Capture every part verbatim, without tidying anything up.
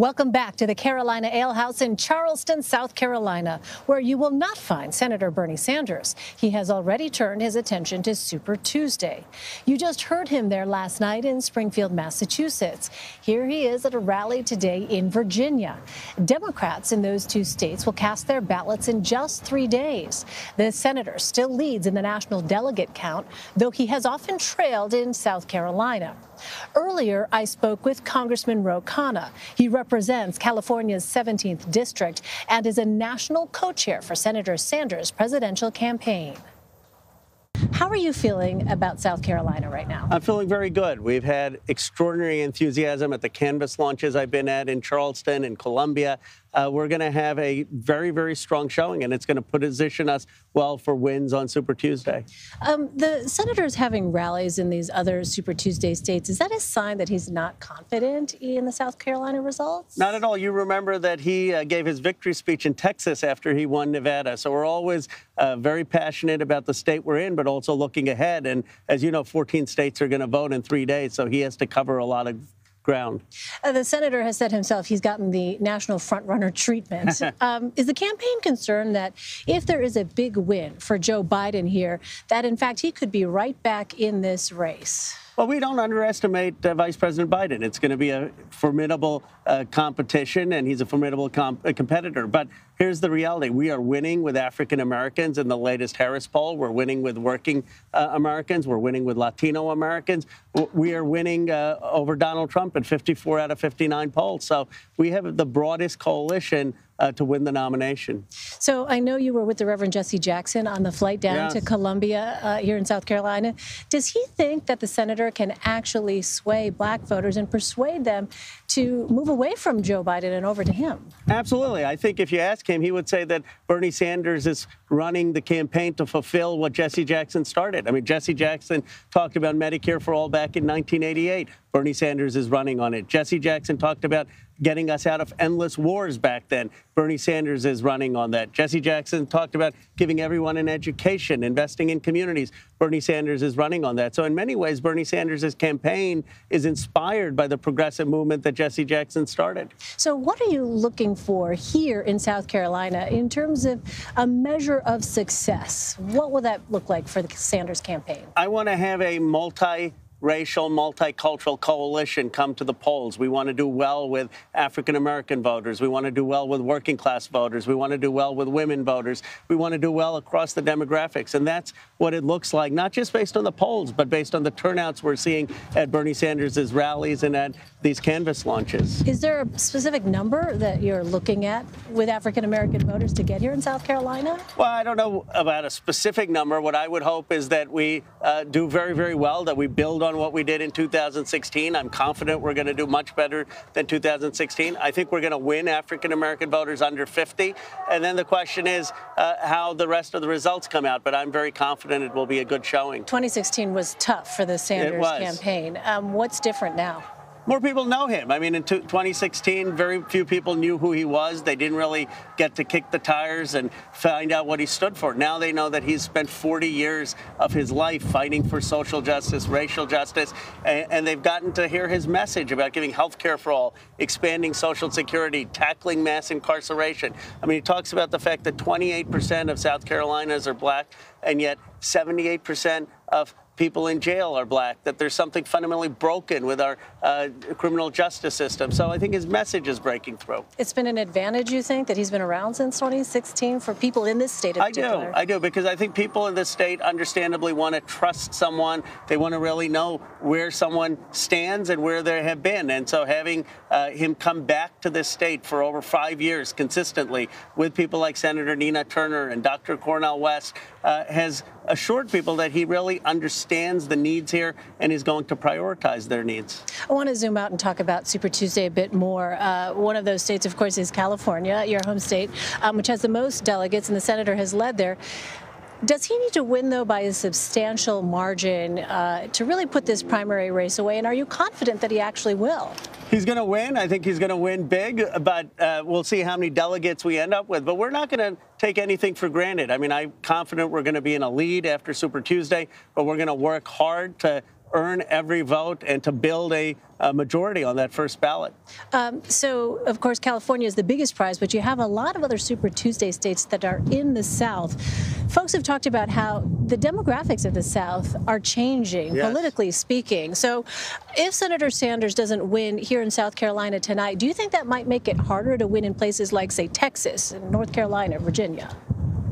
Welcome back to the Carolina Ale House in Charleston, South Carolina, where you will not find Senator Bernie Sanders. He has already turned his attention to Super Tuesday. You just heard him there last night in Springfield, Massachusetts. Here he is at a rally today in Virginia. Democrats in those two states will cast their ballots in just three days. The senator still leads in the national delegate count, though he has often trailed in South Carolina. Earlier, I spoke with Congressman Ro Khanna. He represents California's seventeenth district and is a national co-chair for Senator Sanders' presidential campaign. How are you feeling about South Carolina right now? I'm feeling very good. We've had extraordinary enthusiasm at the canvas launches I've been at in Charleston and Columbia. Uh, we're going to have a very, very strong showing, and it's going to position us well for wins on Super Tuesday. Um, the senator's having rallies in these other Super Tuesday states. Is that a sign that he's not confident in the South Carolina results? Not at all. You remember that he uh, gave his victory speech in Texas after he won Nevada. So we're always uh, very passionate about the state we're in, but also looking ahead. And as you know, fourteen states are going to vote in three days, so he has to cover a lot of ground. Uh, the senator has said himself he's gotten the national front-runner treatment. um, is the campaign concerned that if there is a big win for Joe Biden here, that in fact he could be right back in this race? Well, we don't underestimate uh, Vice President Biden. It's going to be a formidable uh, competition, and he's a formidable comp a competitor. But here's the reality. We are winning with African Americans in the latest Harris poll. We're winning with working uh, Americans. We're winning with Latino Americans. We are winning uh, over Donald Trump at fifty-four out of fifty-nine polls. So we have the broadest coalition Uh, to win the nomination. So I know you were with the Reverend Jesse Jackson on the flight down yes. to Columbia uh, here in South Carolina. Does he think that the senator can actually sway black voters and persuade them to move away from Joe Biden and over to him? Absolutely. I think if you ask him, he would say that Bernie Sanders is running the campaign to fulfill what Jesse Jackson started. I mean, Jesse Jackson talked about Medicare for All back in nineteen eighty-eight. Bernie Sanders is running on it. Jesse Jackson talked about getting us out of endless wars back then. Bernie Sanders is running on that. Jesse Jackson talked about giving everyone an education, investing in communities. Bernie Sanders is running on that. So in many ways, Bernie Sanders' campaign is inspired by the progressive movement that Jesse Jackson started. So what are you looking for here in South Carolina in terms of a measure of success? What will that look like for the Sanders campaign? I want to have a multi- racial, multicultural coalition come to the polls. We want to do well with African-American voters. We want to do well with working-class voters. We want to do well with women voters. We want to do well across the demographics. And that's what it looks like, not just based on the polls, but based on the turnouts we're seeing at Bernie Sanders' rallies and at these canvas launches. Is there a specific number that you're looking at with African-American voters to get here in South Carolina? Well, I don't know about a specific number. What I would hope is that we uh, do very, very well, that we build on on what we did in two thousand sixteen. I'm confident we're going to do much better than two thousand sixteen. I think we're going to win African-American voters under fifty. And then the question is uh, how the rest of the results come out. But I'm very confident it will be a good showing. twenty sixteen was tough for the Sanders campaign. Um, what's different now? More people know him. I mean, in twenty sixteen, very few people knew who he was. They didn't really get to kick the tires and find out what he stood for. Now they know that he's spent forty years of his life fighting for social justice, racial justice, and, and they've gotten to hear his message about giving health care for all, expanding Social Security, tackling mass incarceration. I mean, he talks about the fact that twenty-eight percent of South Carolinians are black, and yet seventy-eight percent of people in jail are black, that there's something fundamentally broken with our uh, criminal justice system. So I think his message is breaking through. It's been an advantage, you think, that he's been around since twenty sixteen for people in this state in particular? I do. I do, because I think people in this state understandably want to trust someone. They want to really know where someone stands and where they have been. And so having uh, him come back to this state for over five years consistently with people like Senator Nina Turner and Doctor Cornell West uh, has assured people that he really understands the needs here and is going to prioritize their needs. I want to zoom out and talk about Super Tuesday a bit more. Uh, one of those states, of course, is California, your home state, um, which has the most delegates, and the senator has led there. Does he need to win, though, by a substantial margin uh, to really put this primary race away? And are you confident that he actually will? He's going to win. I think he's going to win big, but uh, we'll see how many delegates we end up with. But we're not going to take anything for granted. I mean, I'm confident we're going to be in a lead after Super Tuesday, but we're going to work hard to earn every vote and to build a, a majority on that first ballot. Um, so, of course, California is the biggest prize, but you have a lot of other Super Tuesday states that are in the South. Folks have talked about how the demographics of the South are changing, yes, politically speaking. So if Senator Sanders doesn't win here in South Carolina tonight, do you think that might make it harder to win in places like, say, Texas, North Carolina, Virginia?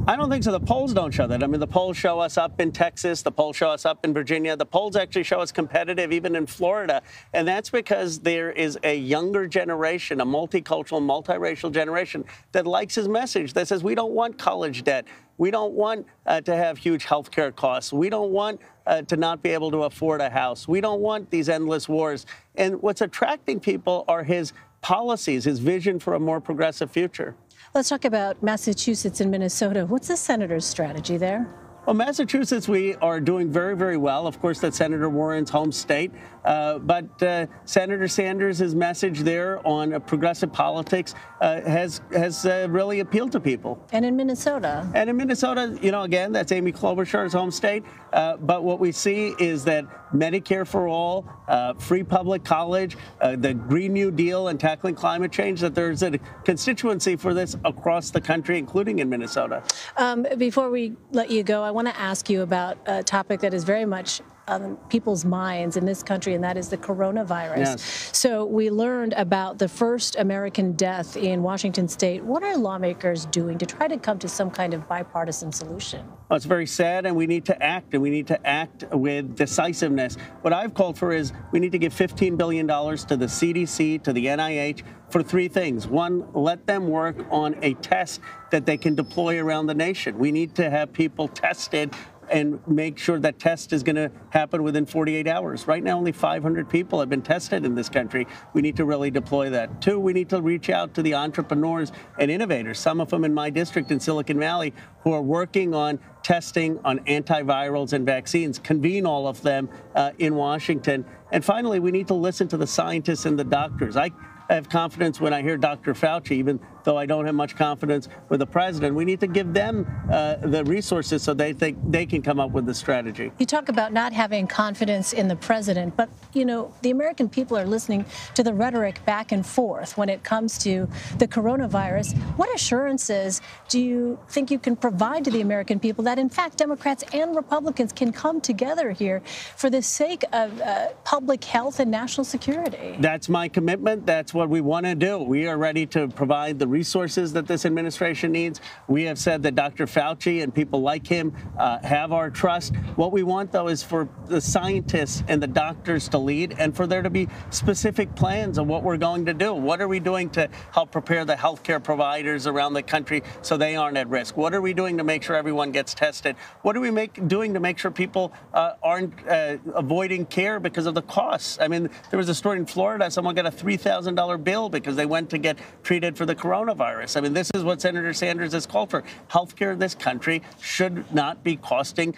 I don't think so. The polls don't show that. I mean, the polls show us up in Texas. The polls show us up in Virginia. The polls actually show us competitive even in Florida. And that's because there is a younger generation, a multicultural, multiracial generation that likes his message, that says we don't want college debt. We don't want uh, to have huge health care costs. We don't want uh, to not be able to afford a house. We don't want these endless wars. And what's attracting people are his policies, his vision for a more progressive future. Let's talk about Massachusetts and Minnesota. What's the senator's strategy there? Well, Massachusetts, we are doing very, very well. Of course, that's Senator Warren's home state. Uh, but uh, Senator Sanders' message there on uh, progressive politics uh, has has uh, really appealed to people. And in Minnesota? And in Minnesota, you know, again, that's Amy Klobuchar's home state. Uh, but what we see is that Medicare for all, uh, free public college, uh, the Green New Deal and tackling climate change, that there's a constituency for this across the country, including in Minnesota. Um, before we let you go, I I want to ask you about a topic that is very much on people's minds in this country, and that is the coronavirus. Yes. So we learned about the first American death in Washington state. What are lawmakers doing to try to come to some kind of bipartisan solution? Well, it's very sad, and we need to act, and we need to act with decisiveness. What I've called for is we need to give fifteen billion dollars to the C D C, to the N I H, for three things. One, let them work on a test that they can deploy around the nation. We need to have people tested and make sure that test is going to happen within forty-eight hours. Right now, only five hundred people have been tested in this country. We need to really deploy that. Two, we need to reach out to the entrepreneurs and innovators, some of them in my district in Silicon Valley, who are working on testing, on antivirals and vaccines. Convene all of them uh, in Washington. And finally, we need to listen to the scientists and the doctors. I I have confidence when I hear Doctor Fauci, even though I don't have much confidence with the president. We need to give them uh, the resources so they think they can come up with the strategy. You talk about not having confidence in the president, but, you know, the American people are listening to the rhetoric back and forth when it comes to the coronavirus. What assurances do you think you can provide to the American people that, in fact, Democrats and Republicans can come together here for the sake of uh, public health and national security? That's my commitment. That's what we want to do. We are ready to provide the resources that this administration needs. We have said that Doctor Fauci and people like him uh, have our trust. What we want, though, is for the scientists and the doctors to lead and for there to be specific plans on what we're going to do. What are we doing to help prepare the healthcare providers around the country so they aren't at risk? What are we doing to make sure everyone gets tested? What are we make, doing to make sure people uh, aren't uh, avoiding care because of the costs? I mean, there was a story in Florida. Someone got a three thousand dollar bill because they went to get treated for the coronavirus. I mean, this is what Senator Sanders has called for. Healthcare in this country should not be costing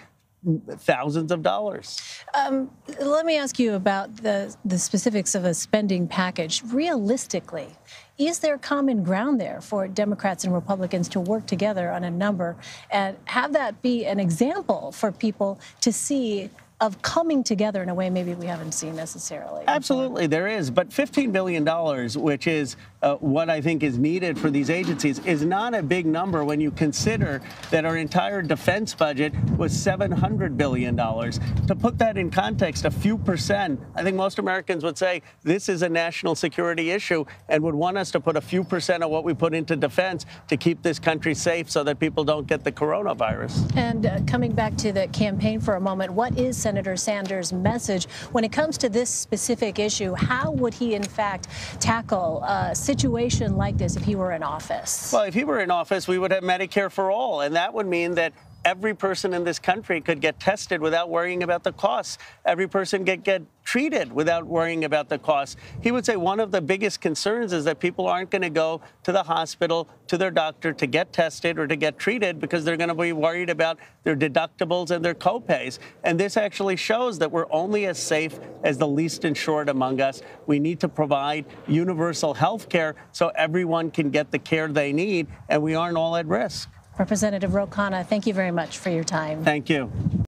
thousands of dollars. Um, let me ask you about the, the specifics of a spending package. Realistically, is there common ground there for Democrats and Republicans to work together on a number and have that be an example for people to see of coming together in a way maybe we haven't seen necessarily? Absolutely, there is. But fifteen billion dollars, which is uh, what I think is needed for these agencies, is not a big number when you consider that our entire defense budget was seven hundred billion dollars. To put that in context, a few percent, I think most Americans would say this is a national security issue and would want us to put a few percent of what we put into defense to keep this country safe so that people don't get the coronavirus. And uh, coming back to the campaign for a moment, what is Senator Sanders' message when it comes to this specific issue? How would he, in fact, tackle a situation like this if he were in office? Well, if he were in office, we would have Medicare for all, and that would mean that every person in this country could get tested without worrying about the costs. Every person could get treated without worrying about the costs. He would say one of the biggest concerns is that people aren't going to go to the hospital, to their doctor, to get tested or to get treated because they're going to be worried about their deductibles and their copays. And this actually shows that we're only as safe as the least insured among us. We need to provide universal health care so everyone can get the care they need and we aren't all at risk. Representative Ro Khanna, thank you very much for your time. Thank you.